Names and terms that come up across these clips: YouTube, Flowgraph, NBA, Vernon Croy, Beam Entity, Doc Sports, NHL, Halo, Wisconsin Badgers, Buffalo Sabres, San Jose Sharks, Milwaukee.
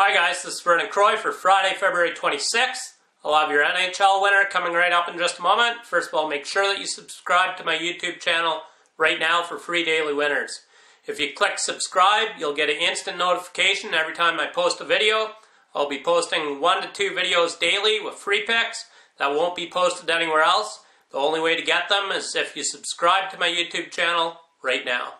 Hi guys, this is Vernon Croy for Friday, February 26th. I'll have your NHL winner coming right up in just a moment. First of all, make sure that you subscribe to my YouTube channel right now for free daily winners. If you click subscribe, you'll get an instant notification every time I post a video. I'll be posting 1 to 2 videos daily with free picks that won't be posted anywhere else. The only way to get them is if you subscribe to my YouTube channel right now.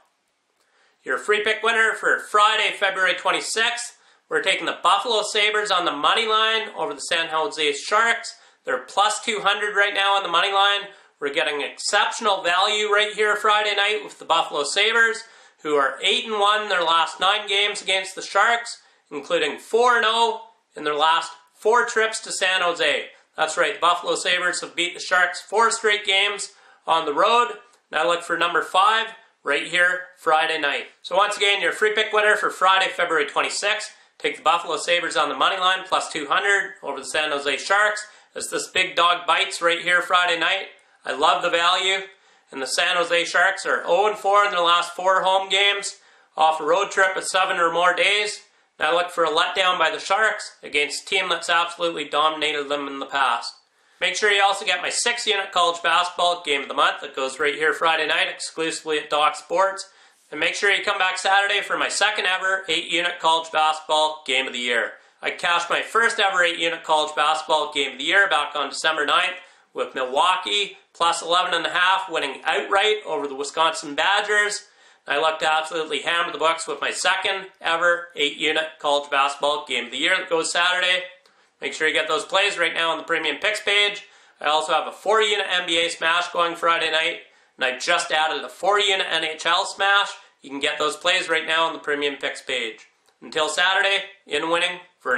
Your free pick winner for Friday, February 26th. We're taking the Buffalo Sabres on the money line over the San Jose Sharks. They're plus 200 right now on the money line. We're getting exceptional value right here Friday night with the Buffalo Sabres, who are 8-1 their last 9 games against the Sharks, including 4-0 in their last 4 trips to San Jose. That's right, the Buffalo Sabres have beat the Sharks 4 straight games on the road. Now look for number 5 right here Friday night. So once again, your free pick winner for Friday, February 26th. Take the Buffalo Sabres on the money line, plus 200 over the San Jose Sharks. As this big dog bites right here Friday night. I love the value. And the San Jose Sharks are 0-4 in their last 4 home games, off a road trip of 7 or more days. Now look for a letdown by the Sharks against a team that's absolutely dominated them in the past. Make sure you also get my 6-unit college basketball game of the month that goes right here Friday night exclusively at Doc Sports. And make sure you come back Saturday for my second ever 8-unit college basketball game of the year. I cashed my first ever 8-unit college basketball game of the year back on December 9th with Milwaukee plus 11.5 winning outright over the Wisconsin Badgers. I looked to absolutely hammer the books with my second ever 8-unit college basketball game of the year that goes Saturday. Make sure you get those plays right now on the Premium Picks page. I also have a 4-unit NBA smash going Friday night. And I just added a 4-unit NHL smash. You can get those plays right now on the Premium Picks page. Until Saturday, in winning for